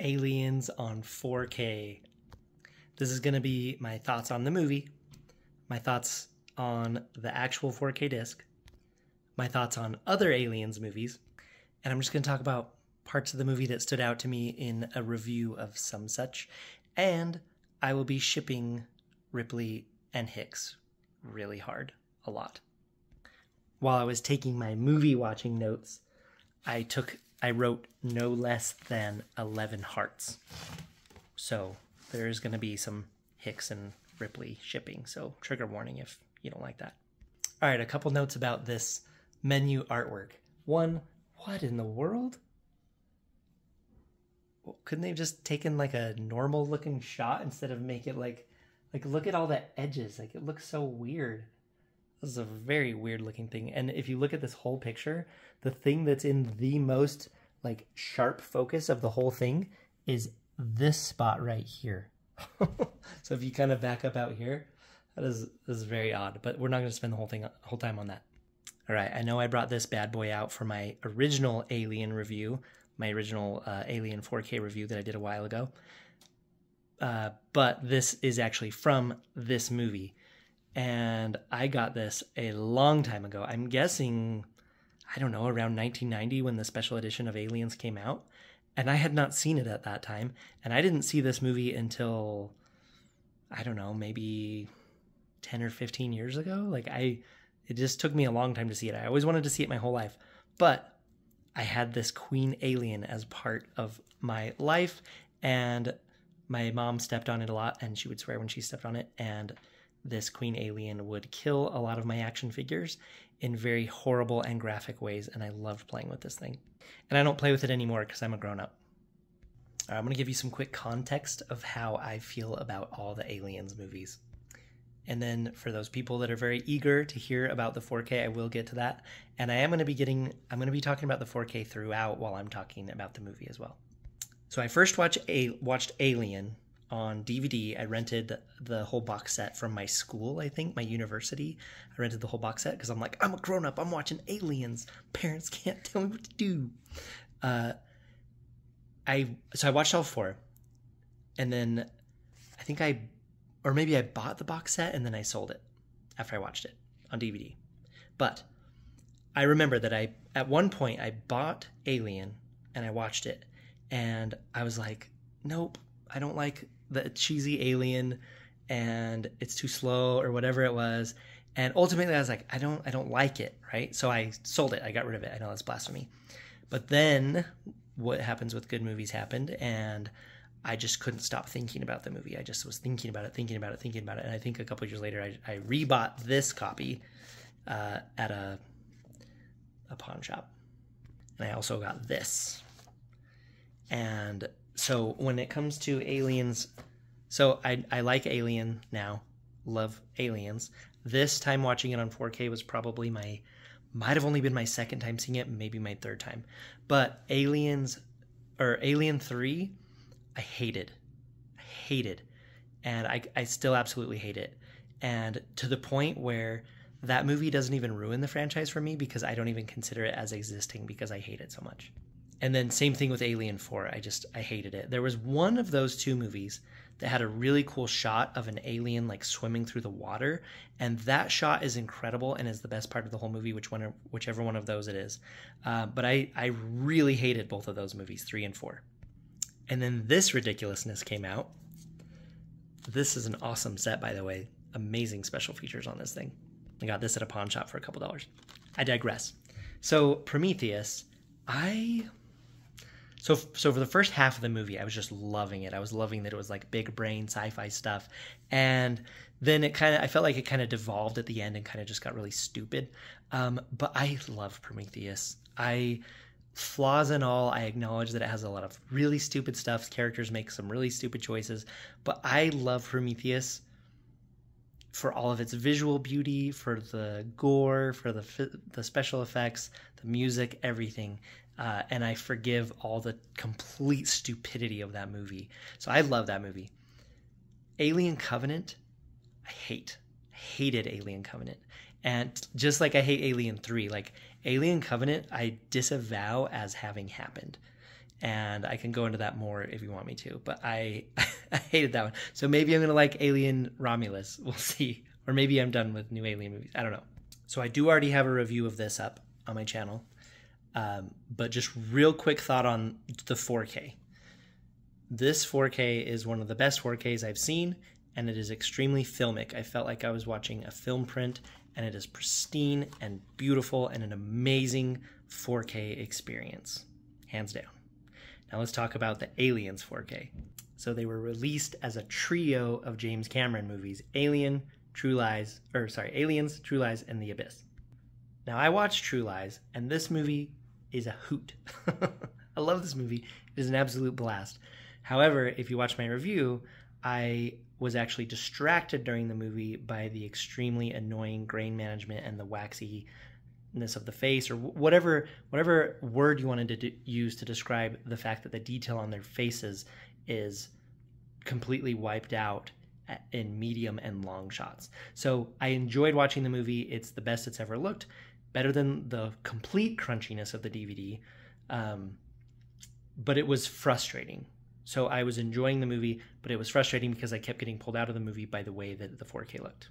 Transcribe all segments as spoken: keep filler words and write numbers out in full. Aliens on four K. This is going to be my thoughts on the movie, my thoughts on the actual four K disc, my thoughts on other Aliens movies, and I'm just going to talk about parts of the movie that stood out to me in a review of some such, and I will be shipping Ripley and Hicks really hard, a lot. While I was taking my movie watching notes, I took I wrote no less than eleven hearts. So there's going to be some Hicks and Ripley shipping, so trigger warning if you don't like that. All right, a couple notes about this menu artwork. One, what in the world? Well, couldn't they have just taken like a normal looking shot instead of make it like, like look at all the edges, like it looks so weird. This is a very weird looking thing. And if you look at this whole picture, the thing that's in the most like sharp focus of the whole thing is this spot right here. So if you kind of back up out here, that is, this is very odd, but we're not going to spend the whole thing, whole time on that. All right. I know I brought this bad boy out for my original Alien review, my original uh, Alien four K review that I did a while ago. Uh, but this is actually from this movie. And I got this a long time ago. I'm guessing, I don't know, around nineteen ninety when the special edition of Aliens came out. And I had not seen it at that time. And I didn't see this movie until, I don't know, maybe ten or fifteen years ago. Like I, it just took me a long time to see it. I always wanted to see it my whole life. But I had this Queen Alien as part of my life. And my mom stepped on it a lot. And she would swear when she stepped on it. And this Queen Alien would kill a lot of my action figures in very horrible and graphic ways, and I loved playing with this thing. And I don't play with it anymore because I'm a grown-up. Right, I'm going to give you some quick context of how I feel about all the Aliens movies. And then for those people that are very eager to hear about the four K, I will get to that. And I am going to be getting, I'm going to be talking about the four K throughout while I'm talking about the movie as well. So I first watched, a, watched Alien on D V D. I rented the whole box set from my school, I think, my university. I rented the whole box set because I'm like, I'm a grown-up. I'm watching Aliens. Parents can't tell me what to do. Uh, I So I watched all four. And then I think I, or maybe I bought the box set and then I sold it after I watched it on D V D. But I remember that I, at one point, I bought Alien and I watched it. And I was like, nope, I don't like the cheesy alien and it's too slow or whatever it was. And ultimately I was like, I don't, I don't like it. Right. So I sold it. I got rid of it. I know that's blasphemy, but then what happens with good movies happened. And I just couldn't stop thinking about the movie. I just was thinking about it, thinking about it, thinking about it. And I think a couple of years later, I, I rebought this copy, uh, at a, a pawn shop. And I also got this. And so when it comes to Aliens, so I, I like Alien now, love Aliens. This time watching it on four K was probably my, might have only been my second time seeing it, maybe my third time. But Aliens, or Alien three, I hated, I hated. And I, I still absolutely hate it. And to the point where that movie doesn't even ruin the franchise for me because I don't even consider it as existing because I hate it so much. And then same thing with Alien four. I just, I hated it. There was one of those two movies that had a really cool shot of an alien like swimming through the water. And that shot is incredible and is the best part of the whole movie, which one, whichever one of those it is. Uh, but I, I really hated both of those movies, three and four. And then this ridiculousness came out. This is an awesome set, by the way. Amazing special features on this thing. I got this at a pawn shop for a couple dollars. I digress. So Prometheus, I... So, so for the first half of the movie, I was just loving it. I was loving that it was like big brain sci-fi stuff. And then it kind of, I felt like it kind of devolved at the end and kind of just got really stupid. Um, but I love Prometheus. I, flaws and all, I acknowledge that it has a lot of really stupid stuff. Characters make some really stupid choices, but I love Prometheus for all of its visual beauty, for the gore, for the, the special effects, the music, everything. Uh, and I forgive all the complete stupidity of that movie. So I love that movie. Alien Covenant, I hate. I hated Alien Covenant. And just like I hate Alien three, like Alien Covenant, I disavow as having happened. And I can go into that more if you want me to, but I, I hated that one. So maybe I'm going to like Alien Romulus. We'll see. Or maybe I'm done with new Alien movies. I don't know. So I do already have a review of this up on my channel. Um, but just real quick thought on the four K. This four K is one of the best four Ks I've seen, and it is extremely filmic. I felt like I was watching a film print, and it is pristine and beautiful and an amazing four K experience. Hands down. Now let's talk about the Aliens four K. So they were released as a trio of James Cameron movies, Alien, True Lies, or sorry, Aliens, True Lies, and The Abyss. Now I watched True Lies, and this movie is a hoot. I love this movie. It is an absolute blast. However, if you watch my review, I was actually distracted during the movie by the extremely annoying grain management and the waxy of the face, or whatever whatever word you wanted to do, use to describe the fact that the detail on their faces is completely wiped out in medium and long shots. So I enjoyed watching the movie. It's the best it's ever looked, better than the complete crunchiness of the D V D, um, but it was frustrating. So I was enjoying the movie, but it was frustrating because I kept getting pulled out of the movie by the way that the four K looked.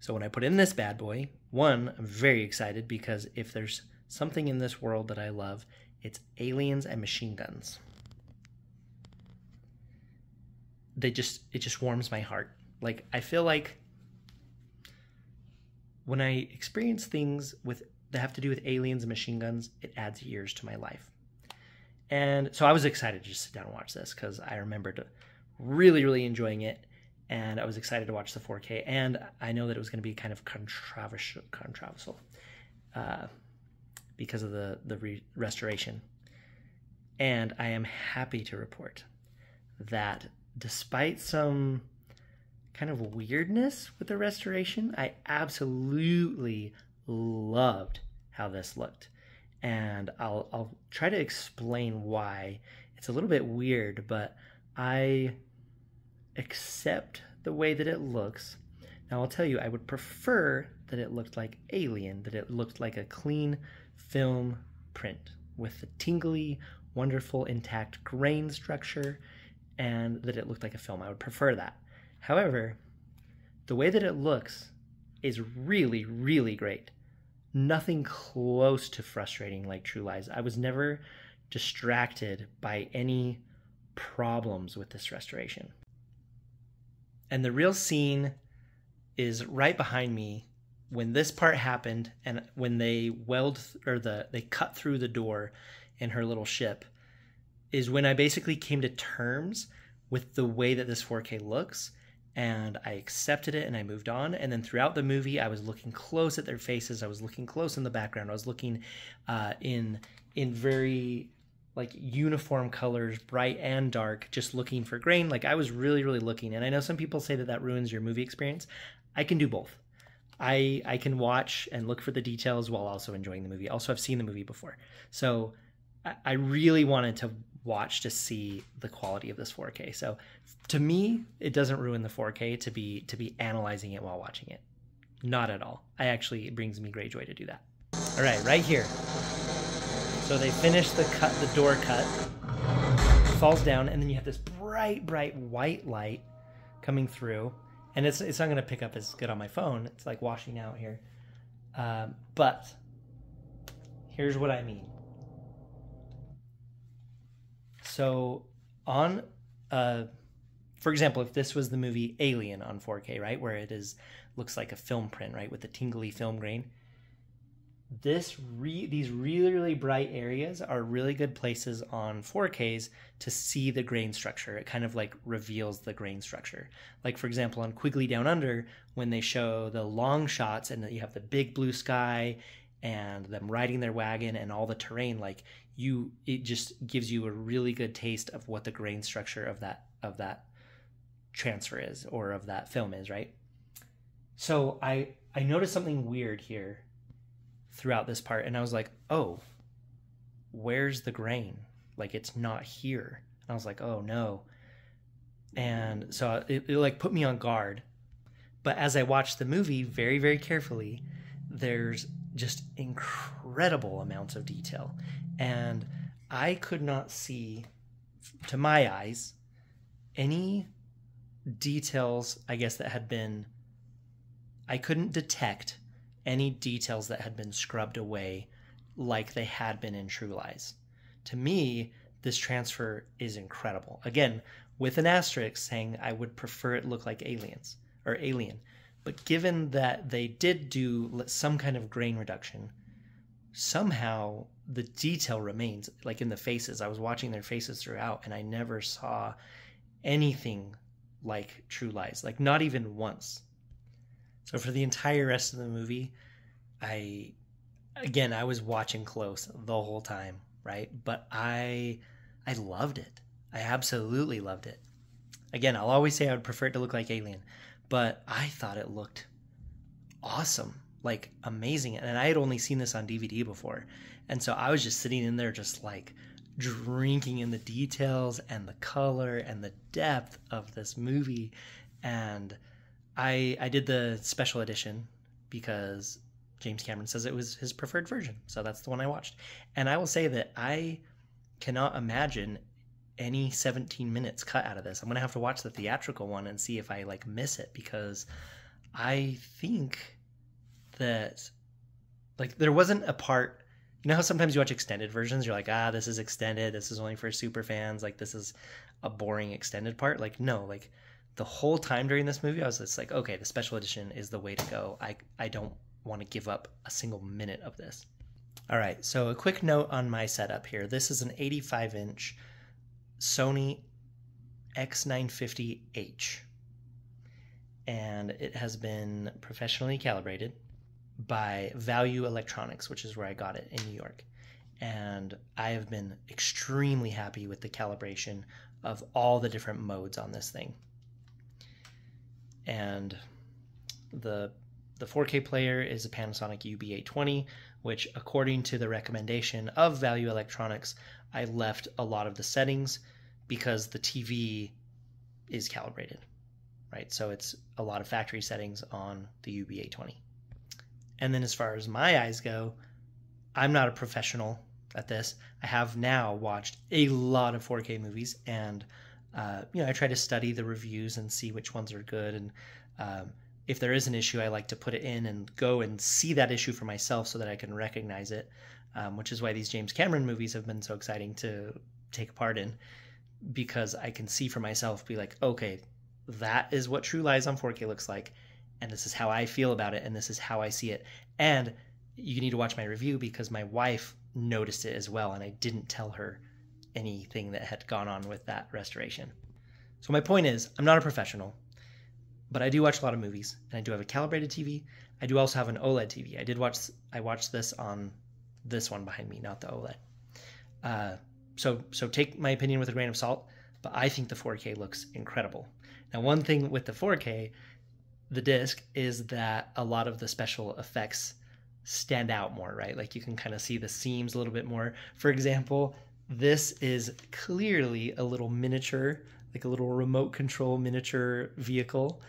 So when I put in this bad boy, one, I'm very excited because if there's something in this world that I love, it's aliens and machine guns. They just, it just warms my heart. Like, I feel like when I experience things with that have to do with aliens and machine guns, it adds years to my life. And so I was excited to just sit down and watch this because I remembered really, really enjoying it. And I was excited to watch the four K, and I know that it was going to be kind of controversial, controversial uh, because of the, the re restoration. And I am happy to report that despite some kind of weirdness with the restoration, I absolutely loved how this looked. And I'll, I'll try to explain why. It's a little bit weird, but I... except the way that it looks. Now I'll tell you, I would prefer that it looked like Alien, that it looked like a clean film print with the tingly, wonderful, intact grain structure, and that it looked like a film. I would prefer that. However, the way that it looks is really, really great. Nothing close to frustrating like True Lies. I was never distracted by any problems with this restoration. And the real scene is right behind me when this part happened, and when they weld or the they cut through the door in her little ship is when I basically came to terms with the way that this four K looks, and I accepted it and I moved on. And then throughout the movie, I was looking close at their faces. I was looking close in the background. I was looking uh, in in very like uniform colors, bright and dark, just looking for grain. Like I was really, really looking. And I know some people say that that ruins your movie experience. I can do both. I I can watch and look for the details while also enjoying the movie. Also, I've seen the movie before. So I, I really wanted to watch to see the quality of this four K. So to me, it doesn't ruin the four K to be, to be analyzing it while watching it. Not at all. I actually, it brings me great joy to do that. All right, right here. So they finish the cut, the door cut, falls down, and then you have this bright, bright white light coming through. And it's, it's not going to pick up as good on my phone. It's like washing out here. Um, but here's what I mean. So on, uh, for example, if this was the movie Alien on four K, right, where it is looks like a film print, right, with the tingly film grain. This re these really, really bright areas are really good places on four Ks to see the grain structure. It kind of like reveals the grain structure. Like for example, on Quigley Down Under, when they show the long shots and you have the big blue sky and them riding their wagon and all the terrain, like you, it just gives you a really good taste of what the grain structure of that, of that transfer is, or of that film is, right? So I, I noticed something weird here throughout this part, and I was like, oh, where's the grain? Like, it's not here. And I was like, oh no. And so it, it like put me on guard. But as I watched the movie very, very carefully, there's just incredible amounts of detail. And I could not see, to my eyes, any details, I guess, that had been, I couldn't detect any details that had been scrubbed away like they had been in True Lies. To me, this transfer is incredible. Again, with an asterisk saying I would prefer it look like Aliens or Alien. But given that they did do some kind of grain reduction, somehow the detail remains, like in the faces. I was watching their faces throughout, and I never saw anything like True Lies, like not even once. So for the entire rest of the movie, I, again, I was watching close the whole time, right? But I, I loved it. I absolutely loved it. Again, I'll always say I would prefer it to look like Alien, but I thought it looked awesome, like amazing. And I had only seen this on D V D before. And so I was just sitting in there just like drinking in the details and the color and the depth of this movie. And I, I did the special edition because James Cameron says it was his preferred version. So that's the one I watched. And I will say that I cannot imagine any seventeen minutes cut out of this. I'm gonna have to watch the theatrical one and see if I like miss it, because I think that like there wasn't a part, you know how sometimes you watch extended versions, you're like, ah, this is extended, this is only for super fans, like this is a boring extended part. Like no, like the whole time during this movie I was just like, okay, the special edition is the way to go. I I don't want to give up a single minute of this. All right, so a quick note on my setup here. This is an eighty-five inch Sony X nine fifty H, and it has been professionally calibrated by Value Electronics, which is where I got it in New York. And I have been extremely happy with the calibration of all the different modes on this thing. And the the four K player is a Panasonic U B eight twenty, which according to the recommendation of Value Electronics, I left a lot of the settings because the T V is calibrated, right? So it's a lot of factory settings on the U B eight twenty. And then as far as my eyes go, I'm not a professional at this. I have now watched a lot of four K movies, and uh, you know, I try to study the reviews and see which ones are good. And um, if there is an issue, I like to put it in and go and see that issue for myself so that I can recognize it. Um, which is why these James Cameron movies have been so exciting to take part in, because I can see for myself, be like, okay, that is what True Lies on four K looks like, and this is how I feel about it, and this is how I see it. And you need to watch my review, because my wife noticed it as well, and I didn't tell her anything that had gone on with that restoration. So my point is, I'm not a professional, but I do watch a lot of movies, and I do have a calibrated T V. I do also have an OLED T V. I did watch, I watched this on this one behind me, not the OLED. Uh, so so take my opinion with a grain of salt, but I think the four K looks incredible. Now, one thing with the four K, the disc, is that a lot of the special effects stand out more, right? Like you can kind of see the seams a little bit more. For example, this is clearly a little miniature, like a little remote control miniature vehicle.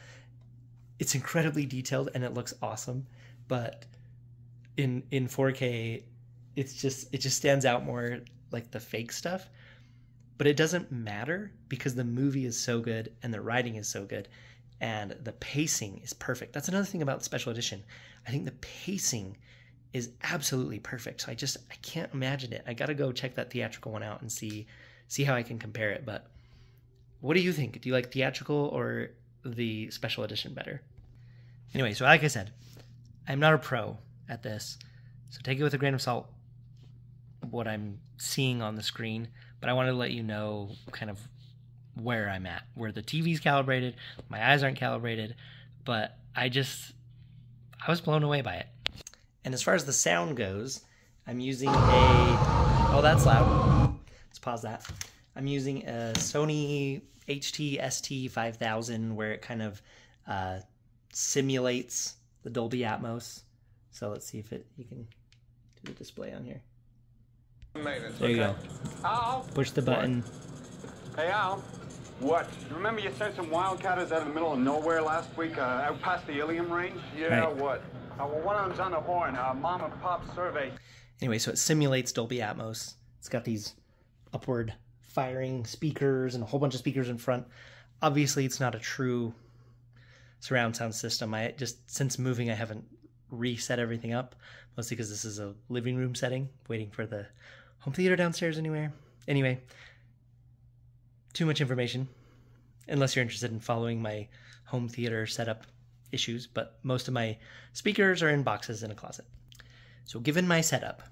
It's incredibly detailed and it looks awesome, but in in four K, it's just, it just stands out more, like the fake stuff, but it doesn't matter because the movie is so good and the writing is so good and the pacing is perfect. That's another thing about the special edition. I think the pacing is absolutely perfect. So I just, I can't imagine it. I got to go check that theatrical one out and see, see how I can compare it. But what do you think? Do you like theatrical or the special edition better? Anyway, so like I said, I'm not a pro at this, so take it with a grain of salt what I'm seeing on the screen, but I wanted to let you know kind of where I'm at, where the T V's calibrated, my eyes aren't calibrated, but I just, I was blown away by it. And as far as the sound goes, I'm using a, oh, that's loud. Let's pause that. I'm using a Sony H T S T five thousand where it kind of uh, simulates the Dolby Atmos. So let's see if it, you can do the display on here. There you go. Ow. Push the button. What? Hey, Al. What? Remember you sent some wildcatters out of the middle of nowhere last week, uh, out past the Ilium range? Yeah, right. What? Uh, well, one of them's on the horn, uh, mom and pop survey. Anyway, so it simulates Dolby Atmos. It's got these upward firing speakers and a whole bunch of speakers in front. Obviously, it's not a true surround sound system. I just, since moving, I haven't reset everything up, mostly because this is a living room setting, waiting for the home theater downstairs anywhere. Anyway, too much information, unless you're interested in following my home theater setup issues, but most of my speakers are in boxes in a closet. So given my setup,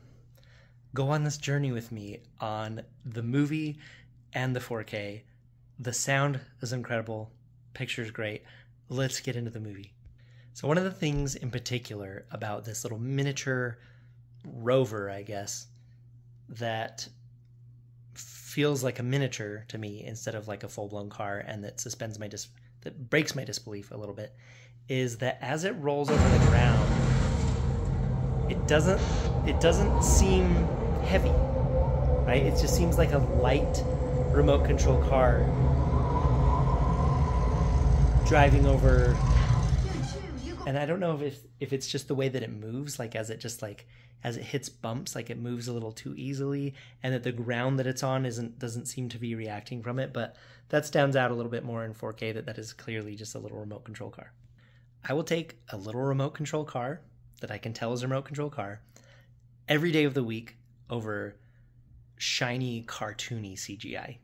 go on this journey with me on the movie and the four K. The sound is incredible, picture's great. Let's get into the movie. So one of the things in particular about this little miniature rover, I guess, that feels like a miniature to me instead of like a full-blown car, and that suspends my dis that breaks my disbelief a little bit, is that as it rolls over the ground, it doesn't it doesn't seem heavy, right? It just seems like a light remote control car driving over. And I don't know if if it's just the way that it moves, like as it just like as it hits bumps, like it moves a little too easily, and that the ground that it's on isn't doesn't seem to be reacting from it. But that stands out a little bit more in four K, that that is clearly just a little remote control car. I will take a little remote control car that I can tell is a remote control car every day of the week over shiny, cartoony C G I.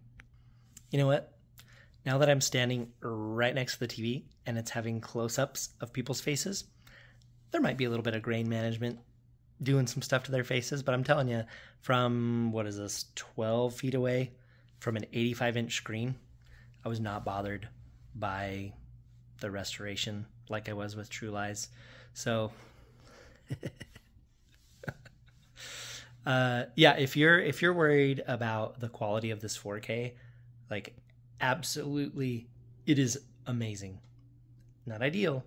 You know what? Now that I'm standing right next to the T V and it's having close-ups of people's faces, there might be a little bit of grain management doing some stuff to their faces, but I'm telling you, from, what is this, twelve feet away from an eighty-five inch screen, I was not bothered by the restoration like I was with True Lies. So... uh, yeah, if you're if you're worried about the quality of this four K, like absolutely, it is amazing. Not ideal,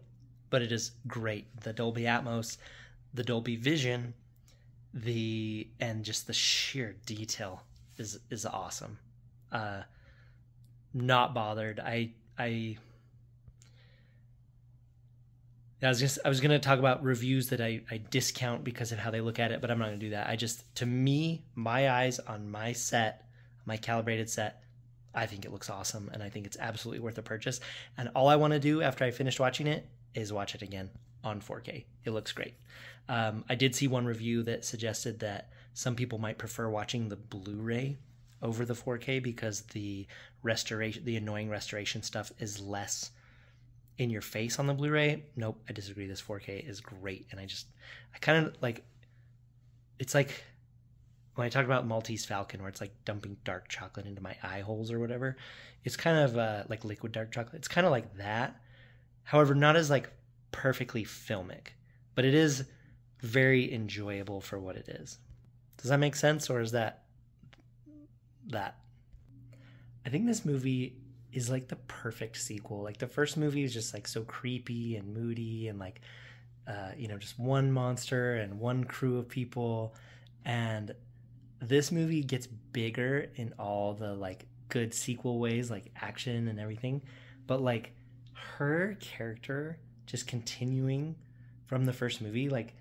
but it is great. The Dolby Atmos, the Dolby Vision, the and just the sheer detail is is awesome. Uh, not bothered. I I. I was just, I was going to talk about reviews that I, I discount because of how they look at it, but I'm not going to do that. I just, to me, my eyes on my set, my calibrated set, I think it looks awesome, and I think it's absolutely worth a purchase. And all I want to do after I finished watching it is watch it again on four K. It looks great. Um, I did see one review that suggested that some people might prefer watching the Blu-ray over the four K because the restoration, the annoying restoration stuff is less in your face on the Blu-ray. Nope, I disagree. This four K is great. And I just, I kind of like, it's like when I talk about Maltese Falcon, where it's like dumping dark chocolate into my eye holes or whatever, it's kind of uh, like liquid dark chocolate. It's kind of like that. However, not as like perfectly filmic, but it is very enjoyable for what it is. Does that make sense? Or is that, that? I think this movie is like the perfect sequel. Like the first movie is just like so creepy and moody and like, uh, you know, just one monster and one crew of people. And this movie gets bigger in all the like good sequel ways, like action and everything. But like her character just continuing from the first movie, like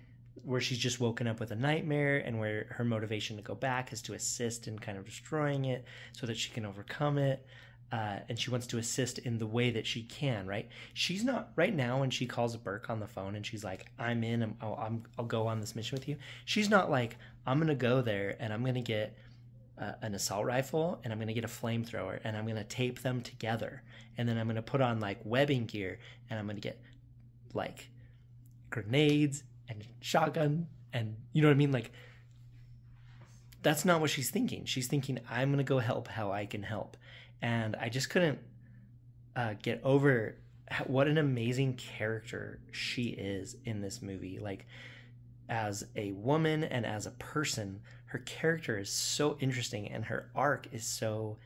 where she's just woken up with a nightmare and where her motivation to go back is to assist in kind of destroying it so that she can overcome it. Uh, and she wants to assist in the way that she can, right? She's not, right now when she calls Burke on the phone and she's like, I'm in, I'm, I'll, I'm, I'll go on this mission with you. She's not like, I'm going to go there and I'm going to get uh, an assault rifle and I'm going to get a flamethrower and I'm going to tape them together. And then I'm going to put on like webbing gear and I'm going to get like grenades and shotgun and you know what I mean? Like that's not what she's thinking. She's thinking, I'm going to go help how I can help. And I just couldn't uh, get over what an amazing character she is in this movie. Like, as a woman and as a person, her character is so interesting and her arc is so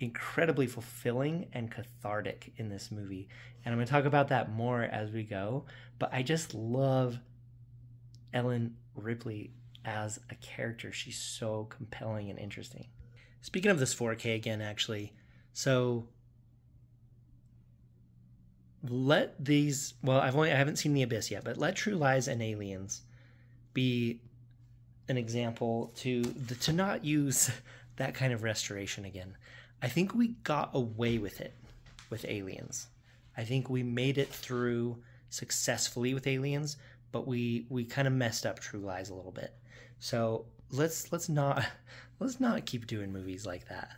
incredibly fulfilling and cathartic in this movie. And I'm going to talk about that more as we go. But I just love Ellen Ripley as a character. She's so compelling and interesting. Speaking of this four K again, actually, so let these, well, I've only, I haven't seen The Abyss yet, but let True Lies and Aliens be an example to, the, to not use that kind of restoration again. I think we got away with it with Aliens. I think we made it through successfully with Aliens, but we we kind of messed up True Lies a little bit. So let's let's not let's not keep doing movies like that.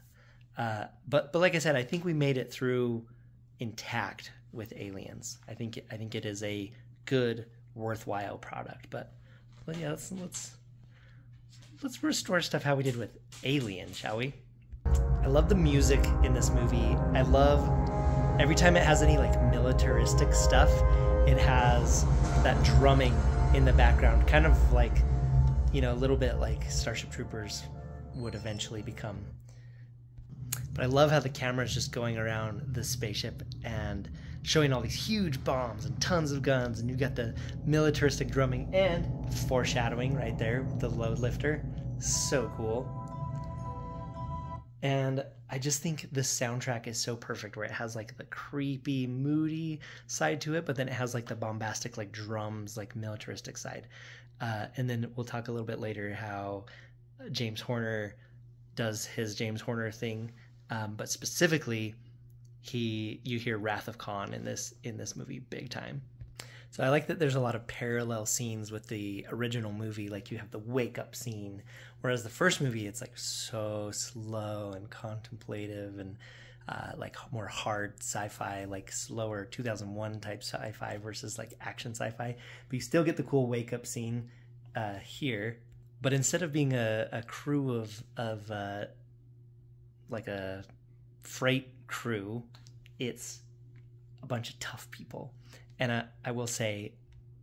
Uh, but but like I said, I think we made it through intact with Aliens. I think I think it is a good, worthwhile product. But, but yeah, let's let's let's restore stuff how we did with Alien, shall we? I love the music in this movie. I love every time it has any like militaristic stuff. It has that drumming in the background, kind of like, you know, a little bit like Starship Troopers would eventually become. But I love how the camera is just going around the spaceship and showing all these huge bombs and tons of guns, and you got the militaristic drumming and foreshadowing right there, the load lifter. So cool. And I just think the soundtrack is so perfect, where it has like the creepy, moody side to it, but then it has like the bombastic, like drums, like militaristic side. Uh, and then we'll talk a little bit later how James Horner does his James Horner thing, um, but specifically, he you hear Wrath of Khan in this in this movie big time. So I like that there's a lot of parallel scenes with the original movie. Like you have the wake up scene, whereas the first movie, it's like so slow and contemplative and uh, like more hard sci-fi, like slower two thousand one type sci-fi versus like action sci-fi. But you still get the cool wake up scene uh, here. But instead of being a, a crew of, of uh, like a freight crew, it's a bunch of tough people. And I, I will say,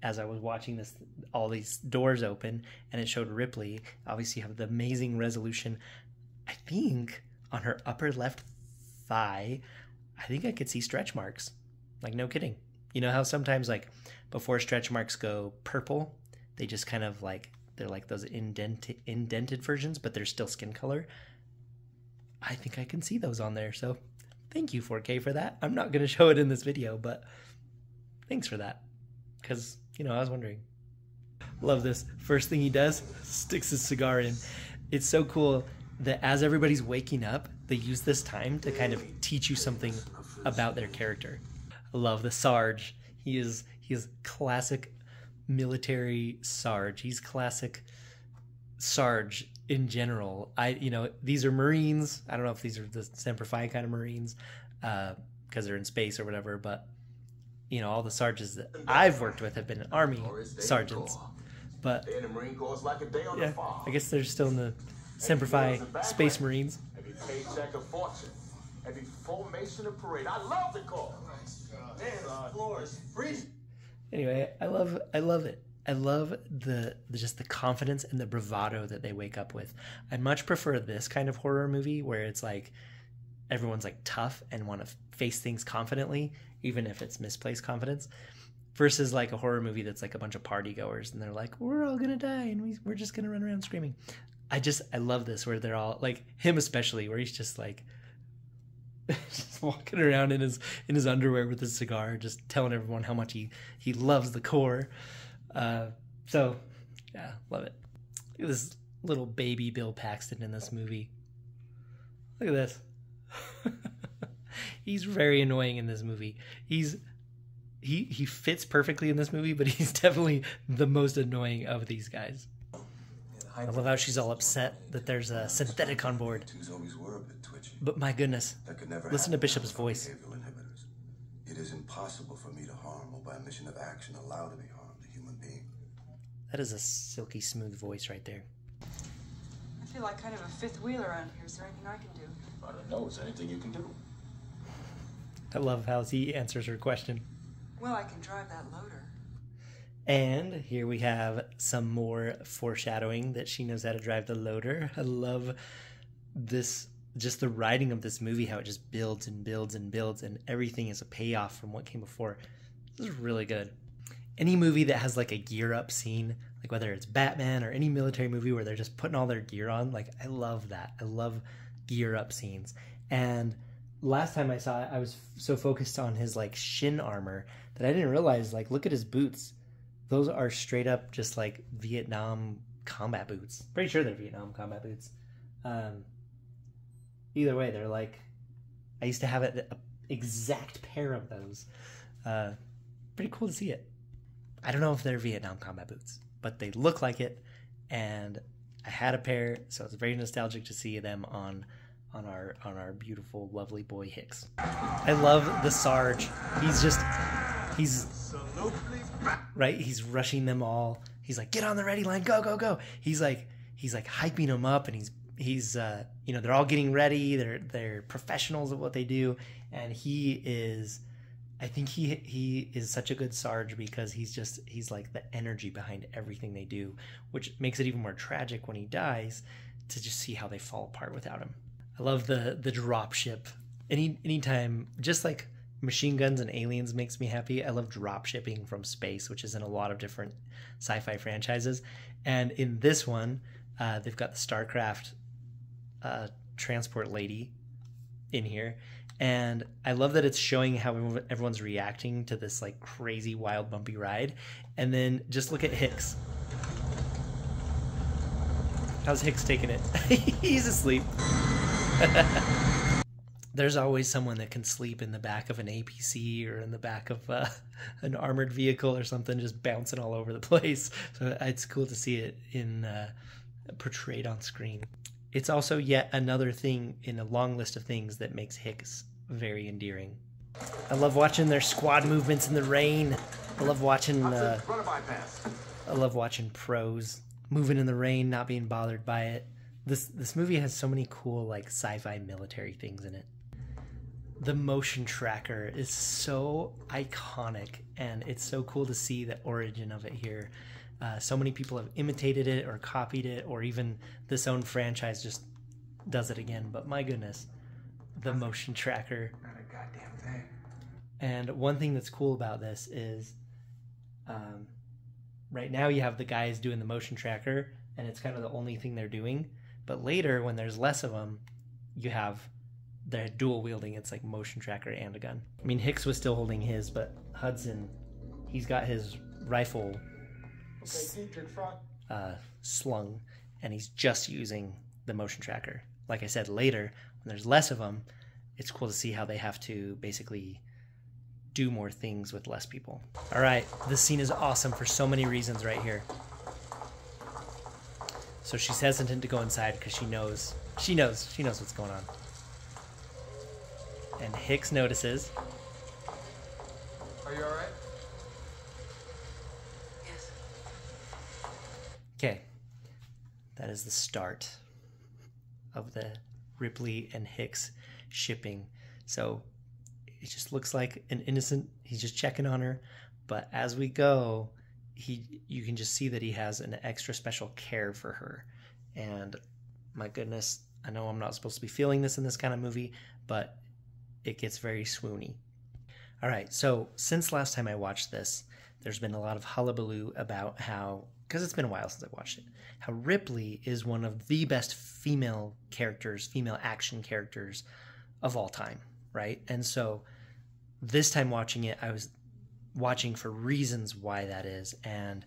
as I was watching this, all these doors open, and it showed Ripley. Obviously, you have the amazing resolution. I think on her upper left thigh, I think I could see stretch marks. Like, no kidding. You know how sometimes, like, before stretch marks go purple, they just kind of, like, they're like those indent indented versions, but they're still skin color. I think I can see those on there. So thank you, four K, for that. I'm not going to show it in this video, but... thanks for that, because, you know, I was wondering. Love this. First thing he does, sticks his cigar in. It's so cool that as everybody's waking up, they use this time to kind of teach you something about their character. I love the Sarge. He is, he is classic military Sarge. He's classic Sarge in general. I, you know, these are Marines. I don't know if these are the Semper Fi kind of Marines, uh, because they're in space or whatever, but... you know, all the sergeants that I've worked with have been Army sergeants, but yeah, I guess they're still in the Semper Fi Space Marines. Every paycheck of fortune, every formation of parade. I love the call. Anyway, I love, I love it. I love the, the just the confidence and the bravado that they wake up with. I much prefer this kind of horror movie where it's like everyone's like tough and want to face things confidently, even if it's misplaced confidence, versus like a horror movie that's like a bunch of party goers and they're like, we're all gonna die and we, we're just gonna run around screaming. I just, I love this where they're all like, him especially, where he's just like just walking around in his in his underwear with his cigar, just telling everyone how much he he loves the Corps. Uh, so yeah, love it. Look at this little baby Bill Paxton in this movie. Look at this. He's very annoying in this movie. He's he he fits perfectly in this movie, but he's definitely the most annoying of these guys. I love how she's all upset that there's a synthetic on board. But my goodness, listen to Bishop's voice. It is impossible for me to harm or by mission of action allow to be harmed a human being. That is a silky smooth voice right there. I feel like kind of a fifth wheel around here. Is there anything I can do? I don't know. Is there anything you can do? I love how he answers her question. Well, I can drive that loader. And here we have some more foreshadowing that she knows how to drive the loader. I love this, just the writing of this movie, how it just builds and builds and builds, and everything is a payoff from what came before. This is really good. Any movie that has like a gear up scene, like whether it's Batman or any military movie where they're just putting all their gear on, like I love that. I love gear up scenes. And last time I saw it, I was f so focused on his like shin armor that I didn't realize, like, look at his boots. Those are straight up just like Vietnam combat boots. Pretty sure they're Vietnam combat boots. Um, either way, they're like, I used to have an exact pair of those. Uh, pretty cool to see it. I don't know if they're Vietnam combat boots, but they look like it, and I had a pair, so it's very nostalgic to see them on on our on our beautiful, lovely boy Hicks. I love the Sarge. He's just he's right. He's rushing them all. He's like, get on the ready line, go go go. He's like he's like hyping them up, and he's he's uh, you know, they're all getting ready. They're they're professionals at what they do, and he is. I think he he is such a good Sarge because he's just he's like the energy behind everything they do, which makes it even more tragic when he dies to just see how they fall apart without him. I love the the drop ship. Any anytime, just like machine guns and aliens makes me happy, I love drop shipping from space, which is in a lot of different sci-fi franchises. And in this one, uh, they've got the StarCraft uh, transport lady in here. And I love that it's showing how everyone's reacting to this like crazy, wild, bumpy ride. And then just look at Hicks. How's Hicks taking it? He's asleep. There's always someone that can sleep in the back of an A P C or in the back of uh, an armored vehicle or something, just bouncing all over the place. So it's cool to see it in uh, portrayed on screen. It's also yet another thing in a long list of things that makes Hicks very endearing. I love watching their squad movements in the rain. I love watching uh, I love watching pros moving in the rain, not being bothered by it. This this movie has so many cool like sci-fi military things in it. The motion tracker is so iconic, and it's so cool to see the origin of it here. Uh, so many people have imitated it or copied it, or even this own franchise just does it again. But my goodness, the motion tracker. Not a goddamn thing. And one thing that's cool about this is um, right now you have the guys doing the motion tracker, and it's kind of the only thing they're doing. But later, when there's less of them, you have they're dual wielding. It's like motion tracker and a gun. I mean, Hicks was still holding his, but Hudson, he's got his rifle Uh, slung, and he's just using the motion tracker. Like I said, later when there's less of them, it's cool to see how they have to basically do more things with less people. All right, this scene is awesome for so many reasons right here. So she's hesitant to go inside because she knows, she knows, she knows what's going on. And Hicks notices. Are you all right? Okay, that is the start of the Ripley and Hicks shipping. So it just looks like an innocent, he's just checking on her, but as we go, he you can just see that he has an extra special care for her. And my goodness, I know I'm not supposed to be feeling this in this kind of movie, but it gets very swoony. All right, so since last time I watched this, there's been a lot of hullabaloo about how, because it's been a while since I've watched it, how Ripley is one of the best female characters, female action characters of all time, right? And so this time watching it, I was watching for reasons why that is. And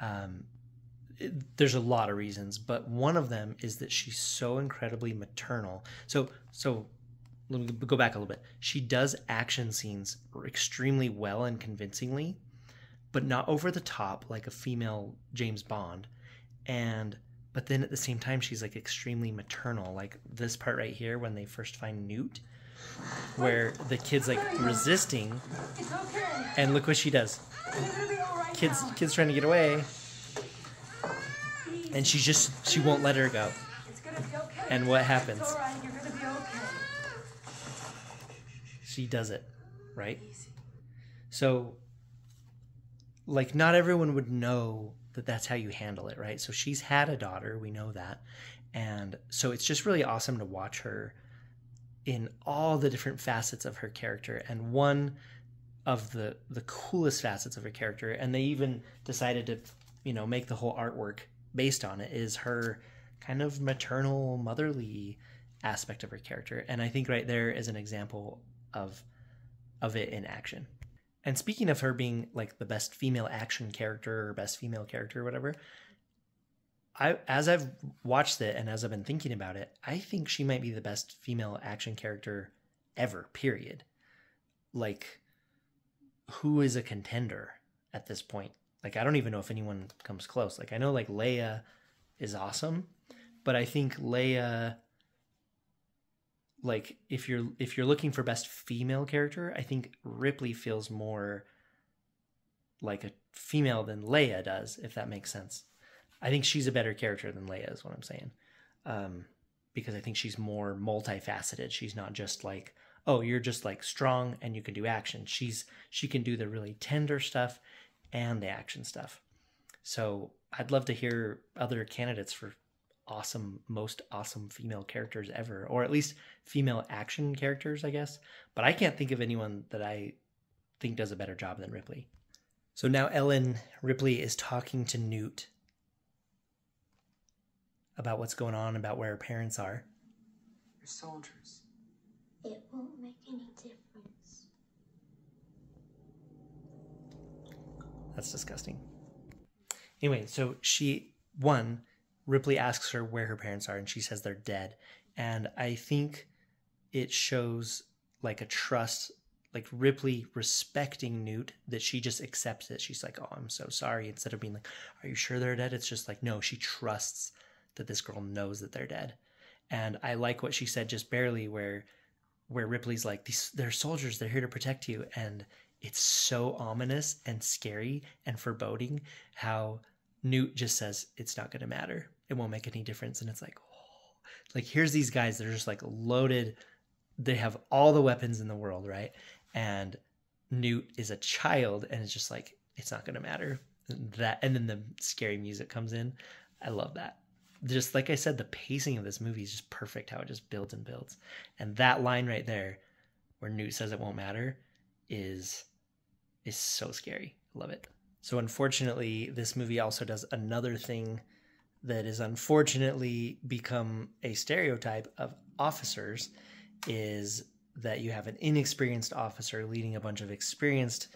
um, it, there's a lot of reasons, but one of them is that she's so incredibly maternal. So, so let me go back a little bit. She does action scenes extremely well and convincingly, but not over the top like a female James Bond. And but then at the same time, she's like extremely maternal, like this part right here when they first find Newt, where the kid's like resisting. It's okay. And look what she does. Right kids now. Kids trying to get away. And she's just she won't let her go. It's gonna be okay. And what happens? It's all right. You're gonna be okay. She does it, right? So like not everyone would know that that's how you handle it, right? So she's had a daughter, we know that. And so it's just really awesome to watch her in all the different facets of her character. And one of the the coolest facets of her character, and they even decided to, you know, make the whole artwork based on it, is her kind of maternal, motherly aspect of her character. And I think right there is an example of of it in action. And speaking of her being like the best female action character or best female character or whatever, I, as I've watched it and as I've been thinking about it, I think she might be the best female action character ever, period. Like, who is a contender at this point? Like, I don't even know if anyone comes close. Like, I know, like, Leia is awesome, but I think Leia, like, if you're if you're looking for best female character, I think Ripley feels more like a female than Leia does, if that makes sense. I think she's a better character than Leia is what I'm saying, um, because I think she's more multifaceted. She's not just like, oh, you're just like strong and you can do action. She's she can do the really tender stuff and the action stuff. So I'd love to hear other candidates for awesome, most awesome female characters ever, or at least female action characters, I guess. But I can't think of anyone that I think does a better job than Ripley. So now Ellen Ripley is talking to Newt about what's going on, about where her parents are. They're soldiers. It won't make any difference. That's disgusting. Anyway, so she, one, Ripley asks her where her parents are, and she says they're dead. And I think it shows like a trust, like Ripley respecting Newt, that she just accepts it. She's like, oh, I'm so sorry. Instead of being like, are you sure they're dead? It's just like, no, she trusts that this girl knows that they're dead. And I like what she said just barely where where Ripley's like, these they're soldiers, they're here to protect you. And it's so ominous and scary and foreboding how Newt just says, it's not going to matter, it won't make any difference. And it's like, oh, like, here's these guys, they're just like loaded, they have all the weapons in the world, right? And Newt is a child and it's just like, it's not going to matter. That, and then the scary music comes in. I love that. Just like I said, the pacing of this movie is just perfect, how it just builds and builds. And that line right there where Newt says it won't matter is is so scary. I love it. So unfortunately, this movie also does another thing that is unfortunately become a stereotype of officers, is that you have an inexperienced officer leading a bunch of experienced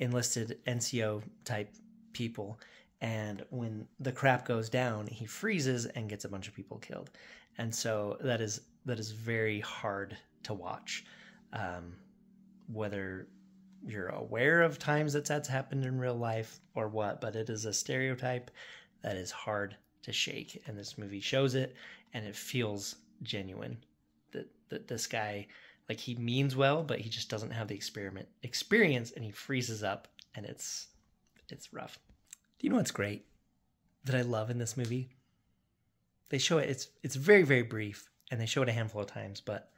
enlisted N C O type people. And when the crap goes down, he freezes and gets a bunch of people killed. And so that is that is very hard to watch. Um, whether you're aware of times that that's happened in real life or what, but it is a stereotype that is hard to shake. And this movie shows it, and it feels genuine that, that this guy, like, he means well, but he just doesn't have the experiment experience and he freezes up, and it's it's rough. Do you know what's great that I love in this movie? They show it, it's it's very, very brief, and they show it a handful of times, but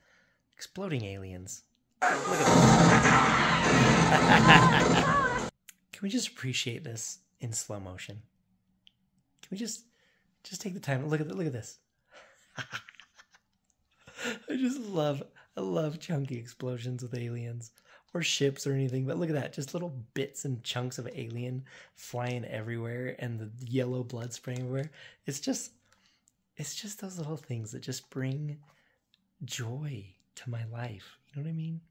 exploding aliens. Look at this. Can we just appreciate this in slow motion? Can we just just take the time and look at the, look at this? I just love, I love chunky explosions with aliens. Or ships or anything, but look at that, just little bits and chunks of alien flying everywhere and the yellow blood spraying everywhere. It's just, it's just those little things that just bring joy to my life. You know what I mean?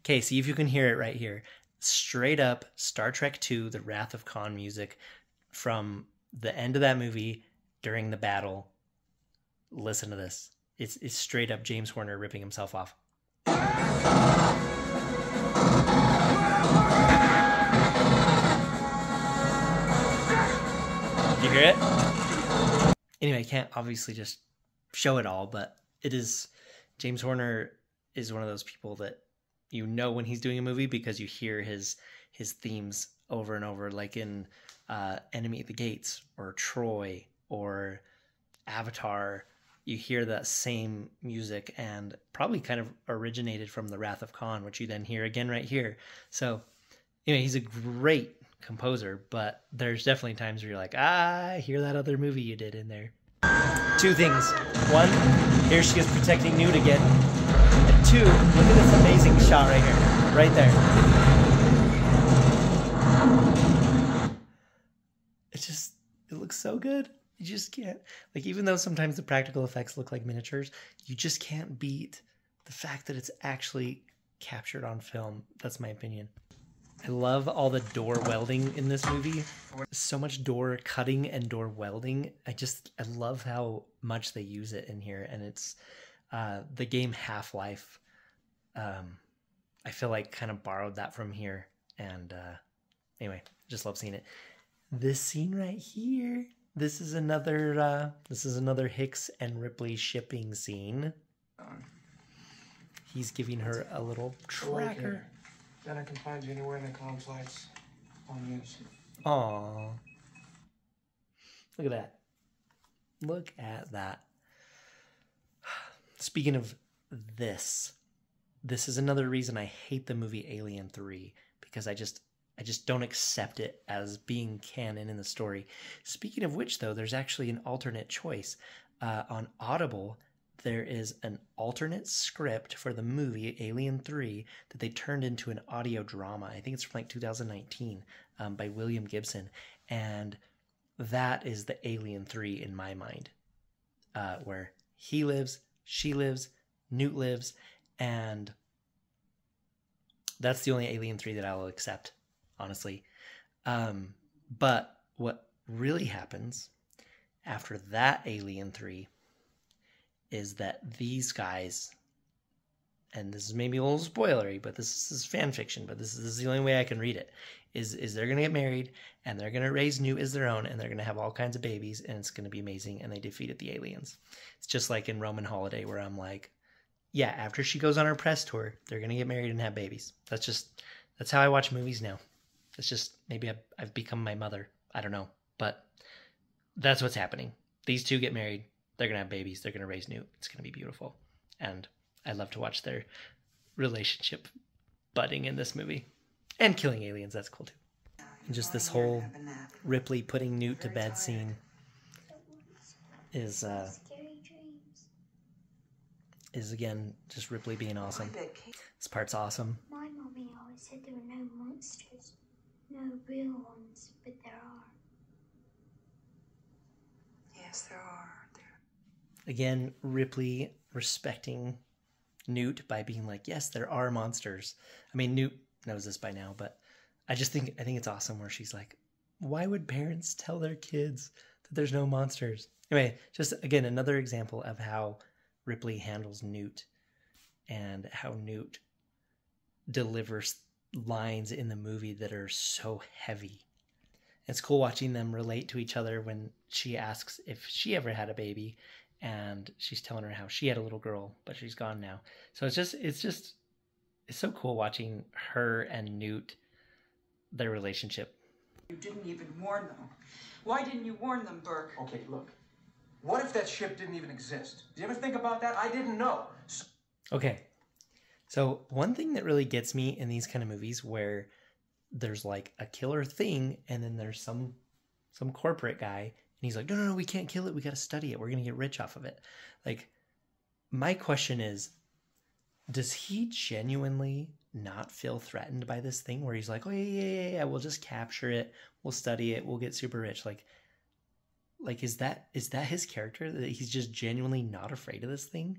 Okay, see if you can hear it right here. Straight up Star Trek Two: The Wrath of Khan music from the end of that movie during the battle. Listen to this. It's, it's straight up James Horner ripping himself off. Do you hear it? Anyway, I can't obviously just show it all, but it is, James Horner is one of those people that you know when he's doing a movie because you hear his his themes over and over, like in uh, Enemy at the Gates or Troy or Avatar. You hear that same music, and probably kind of originated from The Wrath of Khan, which you then hear again right here. So anyway, he's a great composer, but there's definitely times where you're like, ah, I hear that other movie you did in there. Two things. One, here she is protecting Newt again. And two, look at this amazing shot right here, right there. It just, it looks so good. You just can't, like, even though sometimes the practical effects look like miniatures, you just can't beat the fact that it's actually captured on film. That's my opinion. I love all the door welding in this movie. So much door cutting and door welding. I just, I love how much they use it in here. And it's uh, the game Half-Life. Um, I feel like kind of borrowed that from here. And uh, anyway, just love seeing it. This scene right here. This is another, uh, this is another Hicks and Ripley shipping scene. He's giving her a little tracker. Then I can find you anywhere in the complex on news. Aww. Look at that. Look at that. Speaking of this, this is another reason I hate the movie Alien three, because I just I just don't accept it as being canon in the story. Speaking of which, though, there's actually an alternate choice. Uh, on Audible, there is an alternate script for the movie Alien three that they turned into an audio drama. I think it's from like two thousand nineteen um, by William Gibson. And that is the Alien three in my mind, uh, where he lives, she lives, Newt lives, and that's the only Alien three that I will accept, honestly. Um, but what really happens after that Alien three is that these guys, and this is maybe a little spoilery, but this is fan fiction, but this is, this is the only way I can read it, is is they're going to get married, and they're going to raise Newt as their own, and they're going to have all kinds of babies, and it's going to be amazing, and they defeated the aliens. It's just like in Roman Holiday, where I'm like, yeah, after she goes on her press tour, they're going to get married and have babies. That's just, that's how I watch movies now. It's just, maybe I've, I've become my mother. I don't know, but that's what's happening. These two get married. They're going to have babies. They're going to raise Newt. It's going to be beautiful. And I love to watch their relationship budding in this movie. And killing aliens. That's cool, too. And just this whole Ripley putting Newt to bed scene is, uh, is again, just Ripley being awesome. This part's awesome. My mommy always said there were no monsters. No real ones, but there are. Yes, there are. Again, Ripley respecting Newt by being like, yes, there are monsters. I mean, Newt knows this by now, but I just think I think it's awesome where she's like, why would parents tell their kids that there's no monsters? Anyway, just again, another example of how Ripley handles Newt and how Newt delivers lines in the movie that are so heavy. It's cool watching them relate to each other when she asks if she ever had a baby. And she's telling her how she had a little girl, but she's gone now. So it's just, it's just, it's so cool watching her and Newt, their relationship. You didn't even warn them. Why didn't you warn them, Burke? Okay, look. What if that ship didn't even exist? Did you ever think about that? I didn't know. So okay. So one thing that really gets me in these kind of movies where there's like a killer thing and then there's some, some corporate guy. And he's like, no, no, no, we can't kill it. We got to study it. We're going to get rich off of it. Like, my question is, does he genuinely not feel threatened by this thing where he's like, oh, yeah, yeah, yeah, yeah, we'll just capture it. We'll study it. We'll get super rich. Like, like, is that is that his character, that he's just genuinely not afraid of this thing?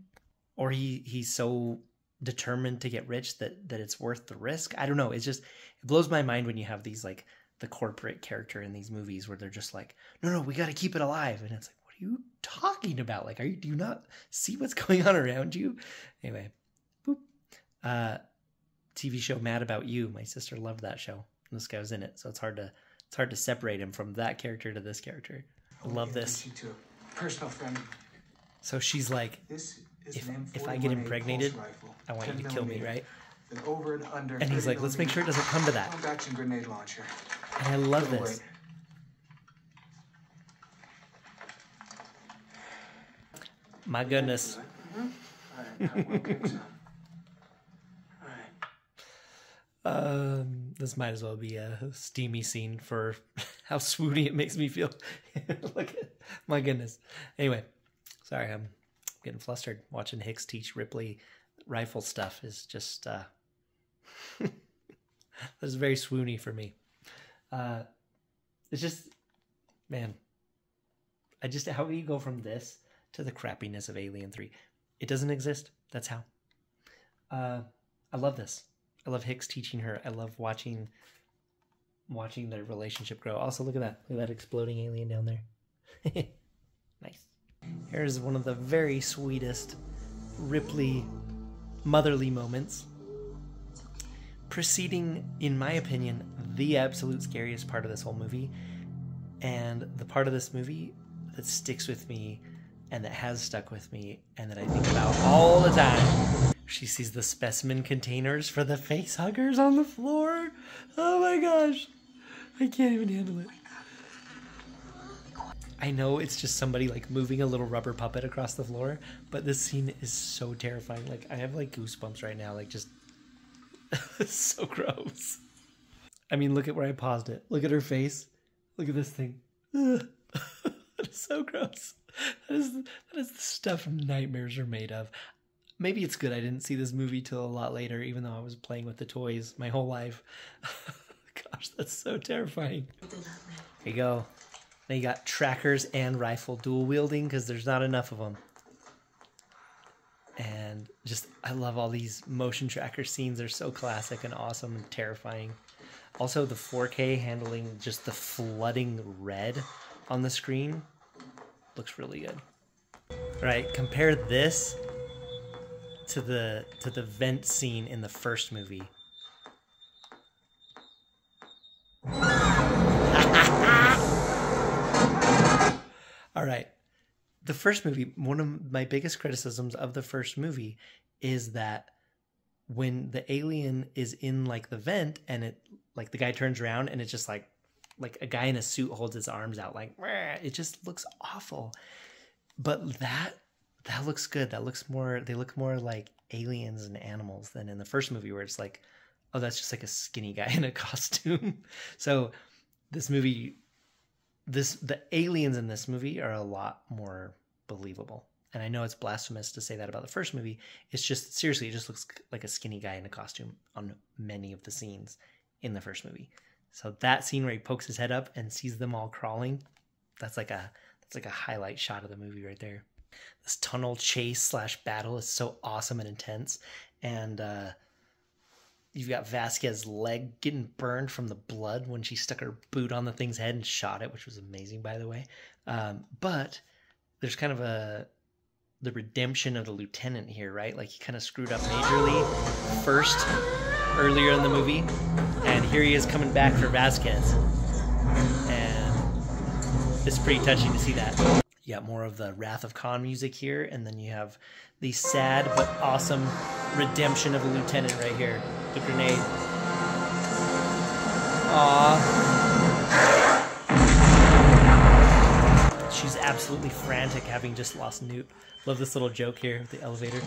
Or he he's so determined to get rich that, that it's worth the risk? I don't know. It's just, it blows my mind when you have these, like, the corporate character in these movies where they're just like, no, no, we got to keep it alive. And it's like, what are you talking about? Like, are you, do you not see what's going on around you? Anyway, boop. Uh, T V show Mad About You. My sister loved that show. And this guy was in it. So it's hard to, it's hard to separate him from that character to this character. I love this. Personal friend. So she's like, this is if, if I get impregnated, I want you to kill me, right? And, over and, under and he's like, let's make sure it doesn't come to that. Action grenade launcher. And I love Don't this. Wait. My goodness. Um, this might as well be a steamy scene for how swoony it makes me feel. Look at, my goodness. Anyway, sorry, I'm getting flustered. Watching Hicks teach Ripley rifle stuff is just... Uh, that was very swoony for me. Uh, it's just, man, I just, how do you go from this to the crappiness of Alien three? It doesn't exist. That's how. Uh, I love this. I love Hicks teaching her. I love watching watching their relationship grow. Also, look at that. Look at that exploding alien down there. Nice. Here's one of the very sweetest Ripley motherly moments, preceding, in my opinion, the absolute scariest part of this whole movie, and the part of this movie that sticks with me and that has stuck with me and that I think about all the time. She sees the specimen containers for the face huggers on the floor. Oh my gosh, I can't even handle it. I know it's just somebody like moving a little rubber puppet across the floor, but this scene is so terrifying. Like, I have like goosebumps right now, like just so gross. I mean, look at where I paused it. Look at her face. Look at this thing. That is so gross. That is, that is the stuff nightmares are made of. Maybe it's good I didn't see this movie till a lot later, even though I was playing with the toys my whole life. Gosh, that's so terrifying. There you go. Now you got trackers and rifle dual wielding because there's not enough of them. And just, I love all these motion tracker scenes. They're so classic and awesome and terrifying. Also, the four K handling just the flooding red on the screen looks really good. All right, compare this to the to the vent scene in the first movie. All right. The first movie, one of my biggest criticisms of the first movie is that when the alien is in like the vent and it like the guy turns around and it's just like like a guy in a suit holds his arms out like it just looks awful. But that that looks good. That looks more they look more like aliens and animals than in the first movie where it's like, oh, that's just like a skinny guy in a costume. So this movie This the aliens in this movie are a lot more believable. And I know it's blasphemous to say that about the first movie. It's just, seriously, it just looks like a skinny guy in a costume on many of the scenes in the first movie. So that scene where he pokes his head up and sees them all crawling, that's like a that's like a highlight shot of the movie right there. This tunnel chase slash battle is so awesome and intense. And uh, you've got Vasquez's leg getting burned from the blood when she stuck her boot on the thing's head and shot it, which was amazing, by the way. Um, but there's kind of a the redemption of the lieutenant here, right? Like, he kind of screwed up majorly first earlier in the movie, and here he is coming back for Vasquez. And it's pretty touching to see that. You got more of the Wrath of Khan music here, and then you have the sad but awesome redemption of a lieutenant right here. The grenade. Aw. She's absolutely frantic having just lost Newt. Love this little joke here with the elevator.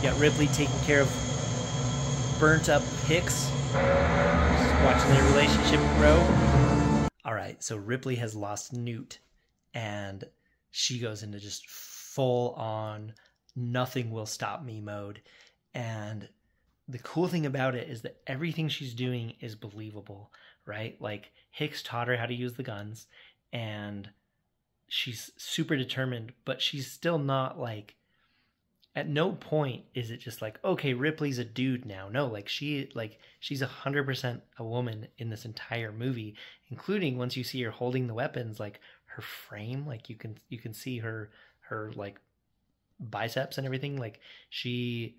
You got Ripley taking care of burnt up Hicks. Just watching their relationship grow. Alright, so Ripley has lost Newt. And she goes into just full on nothing will stop me mode. And the cool thing about it is that everything she's doing is believable, right? Like, Hicks taught her how to use the guns and she's super determined, but she's still not like, at no point is it just like, okay, Ripley's a dude now. No, like she, like she's a hundred percent a woman in this entire movie, including once you see her holding the weapons, like her frame, like you can, you can see her, her like biceps and everything. Like she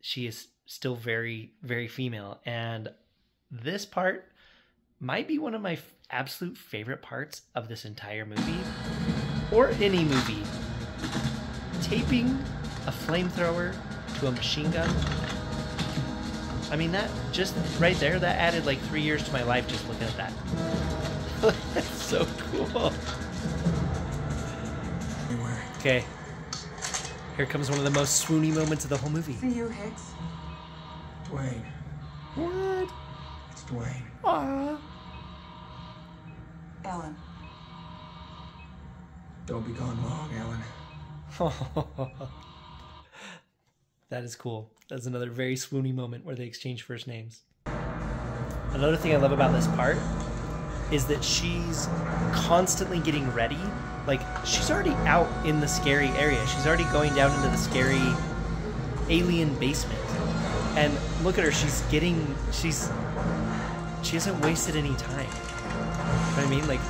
she is still very, very female. And this part might be one of my f absolute favorite parts of this entire movie, or any movie. Taping a flamethrower to a machine gun, I mean, that just right there, that added like three years to my life just looking at that. That's so cool. Okay, here comes one of the most swoony moments of the whole movie. See you, Hicks. Dwayne. What? It's Dwayne. Aww. Ellen. Don't be gone long, Ellen. That is cool. That's another very swoony moment where they exchange first names. Another thing I love about this part is that she's constantly getting ready. Like, she's already out in the scary area. She's already going down into the scary alien basement. And look at her, she's getting, she's, she hasn't wasted any time. You know what I mean? Like,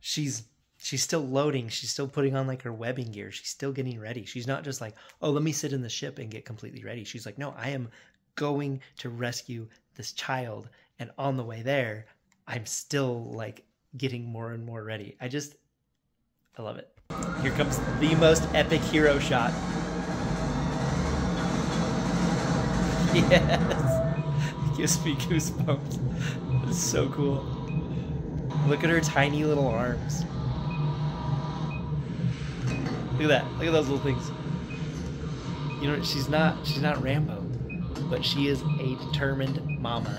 she's, she's still loading, she's still putting on like her webbing gear, she's still getting ready. She's not just like, oh, let me sit in the ship and get completely ready. She's like, no, I am going to rescue this child. And on the way there, I'm still like getting more and more ready. I just, I love it. Here comes the most epic hero shot. Yes, it gives me goosebumps. It's so cool. Look at her tiny little arms. Look at that. Look at those little things. You know, she's not she's not Rambo, but she is a determined mama.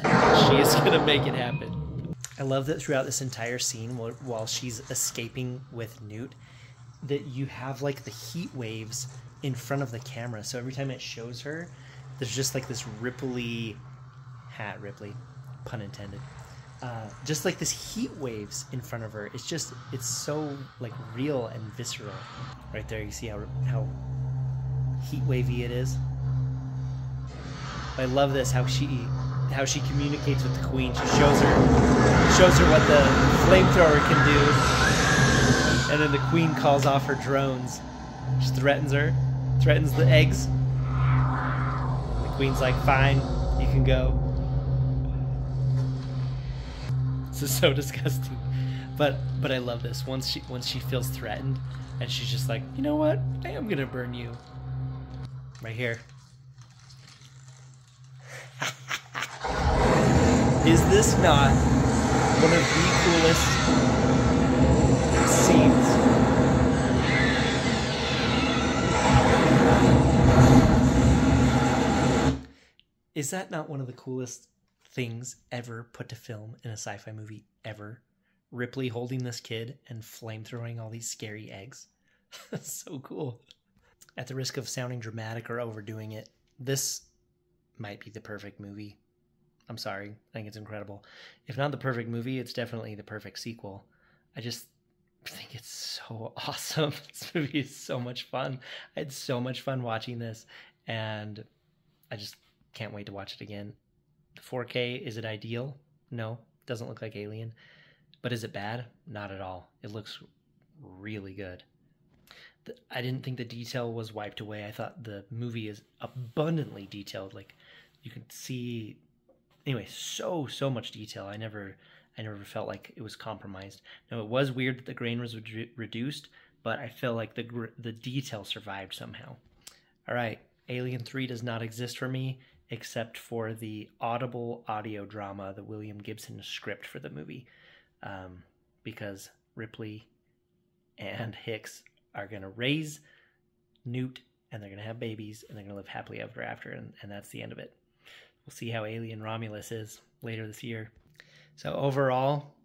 She is gonna make it happen. I love that throughout this entire scene, while, while she's escaping with Newt, that you have like the heat waves in front of the camera. So every time it shows her, there's just like this Ripley hat, Ripley, pun intended. Uh, just like this heat waves in front of her. It's just, it's so like real and visceral. Right there, you see how, how heat wavy it is. But I love this, how she, how she communicates with the queen. She shows her, shows her what the flamethrower can do. And then the queen calls off her drones. She threatens her, threatens the eggs. The queen's like, fine, you can go. This is so disgusting, but but I love this. Once she once she feels threatened, and she's just like, you know what? I am gonna burn you. Right here. Is this not one of the coolest scenes? Is that not one of the coolest things ever put to film in a sci-fi movie ever? Ripley holding this kid and flamethrowing all these scary eggs. So cool. At the risk of sounding dramatic or overdoing it, this might be the perfect movie. I'm sorry. I think it's incredible. If not the perfect movie, it's definitely the perfect sequel. I just think it's so awesome. This movie is so much fun. I had so much fun watching this, and I just can't wait to watch it again. four K, is it ideal? No, doesn't look like Alien. But is it bad? Not at all. It looks really good. The, I didn't think the detail was wiped away. I thought the movie is abundantly detailed. Like, you can see, anyway, so, so much detail. I never, I never felt like it was compromised. Now, it was weird that the grain was re reduced, but I felt like the, the detail survived somehow. All right, Alien three does not exist for me, except for the audible audio drama, the William Gibson script for the movie, um, because Ripley and Hicks are going to raise Newt, and they're going to have babies, and they're going to live happily ever after, and, and that's the end of it. We'll see how Alien Romulus is later this year. So overall,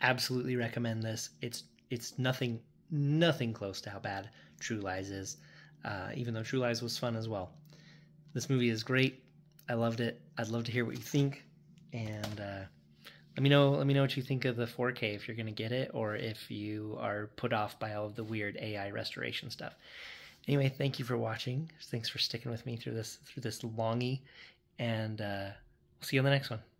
absolutely recommend this. It's it's nothing, nothing close to how bad True Lies is, uh, even though True Lies was fun as well. This movie is great. I loved it. I'd love to hear what you think, and uh, let me know. Let me know what you think of the four K, if you're going to get it, or if you are put off by all of the weird A I restoration stuff. Anyway, thank you for watching. Thanks for sticking with me through this through this longy, and uh, we'll see you on the next one.